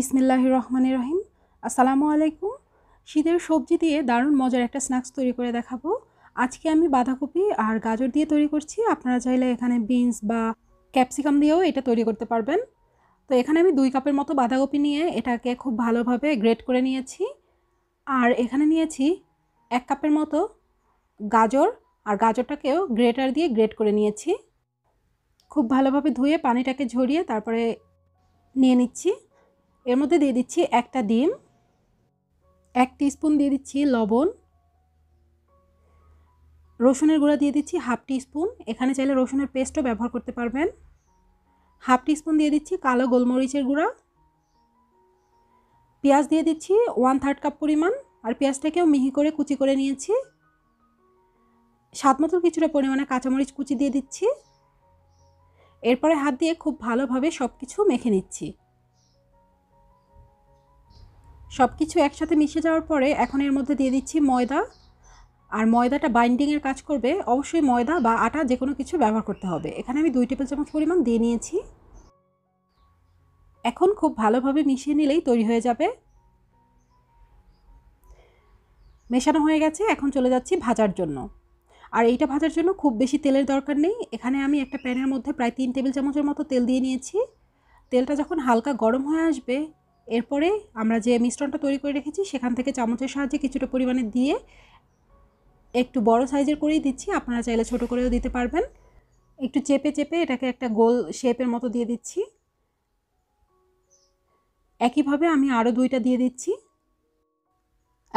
बिस्मिल्लाहिर रहमानिर रहीम आसসালামু আলাইকুম। শীতের সবজি দিয়ে দারুণ মজার একটা স্ন্যাক্স তৈরি করে দেখাবো। আজকে আমি বাঁধাকপি আর গাজর দিয়ে তৈরি করছি। আপনারা চাইলে এখানে বিনস বা ক্যাপসিকাম দিয়েও এটা তৈরি করতে পারবেন। তো এখানে আমি 2 কাপের মতো বাঁধাকপি নিয়ে এটাকে খুব ভালোভাবে গ্রেট করে নিয়েছি। আর এখানে নিয়েছি 1 কাপের মতো গাজর, আর গাজরটাকেও গ্রেটার দিয়ে গ্রেট করে নিয়েছি। খুব ভালোভাবে ধুয়ে পানিটাকে ঝরিয়ে তারপরে নিয়ে নিচ্ছি। এর মধ্যে দিয়ে দিচ্ছি একটা ডিম, 1 টিস্পুন দিয়ে দিচ্ছি লবণ, রসুনের গুঁড়া দিয়ে দিচ্ছি হাফ টিস্পুন। এখানে চাইলে রসুনের পেস্টও ব্যবহার করতে পারবেন। হাফ টিস্পুন দিয়ে দিচ্ছি কালো গোলমরিচের গুঁড়া, পেঁয়াজ দিয়ে দিচ্ছি 1/3 কাপ পরিমাণ, আর পেঁয়াজটাকেও মিহি করে কুচি করে নিয়েছি। স্বাদ মতো কিছুটা পরিমাণে কাঁচামরিচ কুচি দিয়ে দিচ্ছি। এরপরে হাত দিয়ে খুব ভালোভাবে সব কিছু মেখে নিচ্ছি। সব কিছু একসাথে মিশে যাওয়ার পরে এখন এর মধ্যে দিয়ে দিচ্ছি ময়দা, আর ময়দাটা বাইন্ডিংয়ের কাজ করবে। অবশ্যই ময়দা বা আটা যে কোনো কিছু ব্যবহার করতে হবে। এখানে আমি 2 টেবিল চামচ পরিমাণ দিয়ে নিয়েছি। এখন খুব ভালোভাবে মিশিয়ে নিলেই তৈরি হয়ে যাবে। মেশানো হয়ে গেছে, এখন চলে যাচ্ছি ভাজার জন্য। আর এইটা ভাজার জন্য খুব বেশি তেলের দরকার নেই। এখানে আমি একটা প্যানের মধ্যে প্রায় 3 টেবিল চামচের মতো তেল দিয়ে নিয়েছি। তেলটা যখন হালকা গরম হয়ে আসবে, এরপরে আমরা যে মিশ্রণটা তৈরি করে রেখেছি সেখান থেকে চামচের সাহায্যে কিছুটা পরিমাণে দিয়ে একটু বড় সাইজের করেই দিচ্ছি। আপনারা চাইলে ছোট করেও দিতে পারবেন। একটু চেপে চেপে এটাকে একটা গোল শেপের মতো দিয়ে দিচ্ছি। একইভাবে আমি আরও 2টা দিয়ে দিচ্ছি।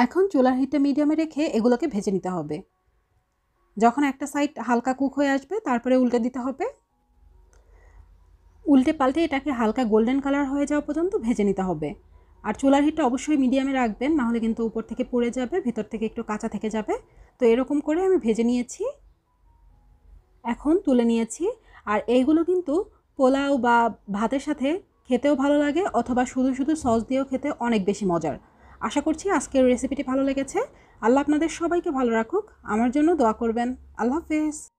এখন চুলার হিটটা মিডিয়ামে রেখে এগুলোকে ভেজে নিতে হবে। যখন একটা সাইড হালকা কুক হয়ে আসবে তারপরে উল্টে দিতে হবে। উল্টে পাল্টে এটাকে হালকা গোল্ডেন কালার হয়ে যাওয়া পর্যন্ত ভেজে নিতে হবে। আর চুলার হিটটা অবশ্যই মিডিয়ামে রাখবেন, নাহলে কিন্তু উপর থেকে পুড়ে যাবে, ভিতর থেকে একটু কাঁচা থেকে যাবে। তো এরকম করে আমি ভেজে নিয়েছি, এখন তুলে নিয়েছি। আর এইগুলো কিন্তু পোলাও বা ভাতের সাথে খেতেও ভালো লাগে, অথবা শুধু শুধু সস দিয়েও খেতে অনেক বেশি মজার। আশা করছি আজকের রেসিপিটি ভালো লেগেছে। আল্লাহ আপনাদের সবাইকে ভালো রাখুক। আমার জন্য দোয়া করবেন। আল্লাহ হাফেজ।